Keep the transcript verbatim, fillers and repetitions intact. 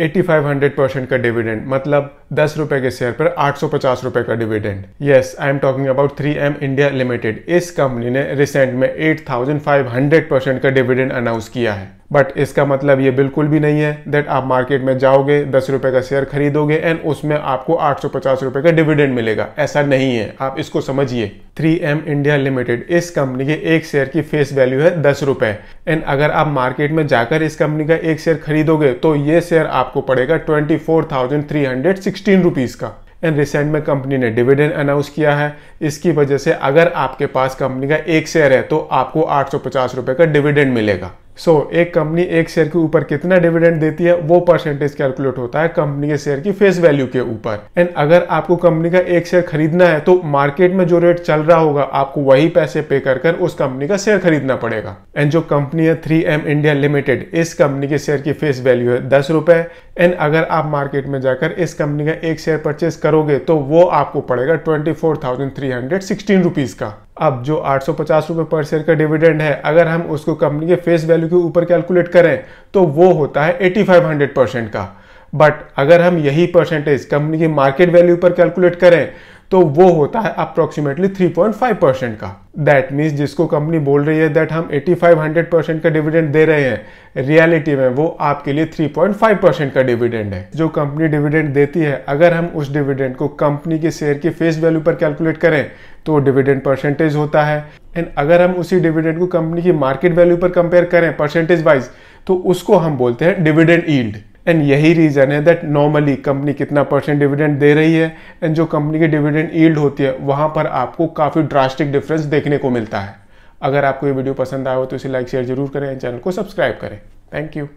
Eighty five hundred percent का dividend, मतलब दस रुपए के शेयर पर आठ सौ पचास रुपए का dividend. Yes, I am talking about three M India limited. इस कंपनी ने रिसेंट में eight thousand five hundred percent का डिविडेंड अनाउंस किया है, बट इसका मतलब ये बिल्कुल भी नहीं है दैट आप मार्केट में जाओगे, दस रुपए का शेयर खरीदोगे एंड उसमें आपको आठ सौ पचास रुपए का डिविडेंड मिलेगा। ऐसा नहीं है, आप इसको समझिए। थ्री एम इंडिया लिमिटेड, इस कंपनी के एक शेयर की फेस वैल्यू है दस रुपए एंड अगर आप मार्केट में जाकर इस कंपनी का एक शेयर खरीदोगे तो ये शेयर आपको पड़ेगा twenty four thousand three hundred sixteen rupees का। एंड रिसेंट में कंपनी ने डिविडेंड अनाउंस किया है, इसकी वजह से अगर आपके पास कंपनी का एक शेयर है तो आपको आठ सौ पचास रुपए का डिविडेंड मिलेगा। सो so, एक कंपनी एक शेयर के ऊपर कितना डिविडेंड देती है वो परसेंटेज कैलकुलेट होता है कंपनी के शेयर की फेस वैल्यू के ऊपर। एंड अगर आपको कंपनी का एक शेयर खरीदना है तो मार्केट में जो रेट चल रहा होगा आपको वही पैसे पे कर कर उस कंपनी का शेयर खरीदना पड़ेगा। एंड जो कंपनी है थ्री एम इंडिया लिमिटेड, इस कंपनी के शेयर की फेस वैल्यू है दस रुपए एंड अगर आप मार्केट में जाकर इस कंपनी का एक शेयर परचेस करोगे तो वो आपको पड़ेगा twenty four thousand three hundred sixteen rupees का। अब जो आठ सौ पचास रुपए पर शेयर का डिविडेंड है, अगर हम उसको कंपनी के फेस वैल्यू के ऊपर कैलकुलेट करें तो वो होता है एटी फाइव हंड्रेड परसेंट का। बट अगर हम यही परसेंटेज कंपनी की मार्केट वैल्यू पर कैलकुलेट करें तो वो होता है approximately three point five percent का। दैट मीन्स जिसको कंपनी बोल रही है दैट हम एटी फाइव हंड्रेड परसेंट का डिविडेंड दे रहे हैं, रियलिटी में वो आपके लिए थ्री पॉइंट फाइव परसेंट का डिविडेंड है जो कंपनी डिविडेंड देती है। अगर हम उस डिविडेंड को कंपनी के शेयर की फेस वैल्यू पर कैलकुलेट करें तो डिविडेंड परसेंटेज होता है एंड अगर हम उसी डिविडेंड को कंपनी की मार्केट वैल्यू पर कंपेयर करें परसेंटेज वाइज तो उसको हम बोलते हैं डिविडेंड यील्ड। एंड यही रीज़न है दैट नॉर्मली कंपनी कितना परसेंट डिविडेंड दे रही है एंड जो कंपनी की डिविडेंड यील्ड होती है वहाँ पर आपको काफ़ी ड्रास्टिक डिफरेंस देखने को मिलता है। अगर आपको ये वीडियो पसंद आया हो तो इसे लाइक शेयर जरूर करें, चैनल को सब्सक्राइब करें। Thank you.